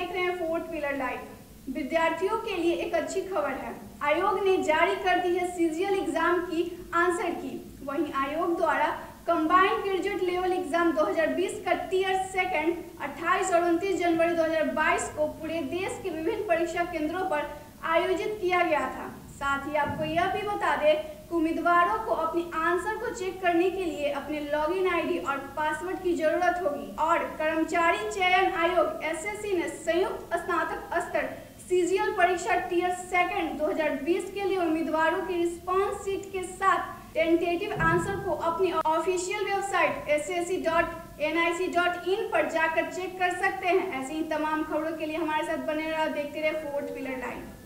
देख रहे हैं 4th पिलर लाइव। विद्यार्थियों के लिए एक अच्छी खबर है, आयोग ने जारी कर दी है सीजीएल एग्जाम की आंसर की। वहीं आयोग द्वारा कंबाइंड ग्रेजुएट लेवल एग्जाम 2020 का टीयर 2 28 और 29 जनवरी 2022 को पूरे देश के विभिन्न परीक्षा केंद्रों पर आयोजित किया गया था। साथ ही आपको यह भी बता दें कि उम्मीदवारों को अपने आंसर को चेक करने के लिए अपने लॉगिन आईडी और पासवर्ड की जरूरत होगी। और कर्मचारी चयन आयोग एसएससी ने संयुक्त स्नातक स्तर सीजीएल परीक्षा टीयर 2 2020 के लिए उम्मीदवारों की रिस्पांस शीट के साथ टेंटेटिव आंसर को अपनी ऑफिशियल वेबसाइट ssc.nic.in पर जाकर चेक कर सकते हैं। ऐसी ही तमाम खबरों के लिए हमारे साथ बने रहो, देखते रहे 4th पिलर लाइव।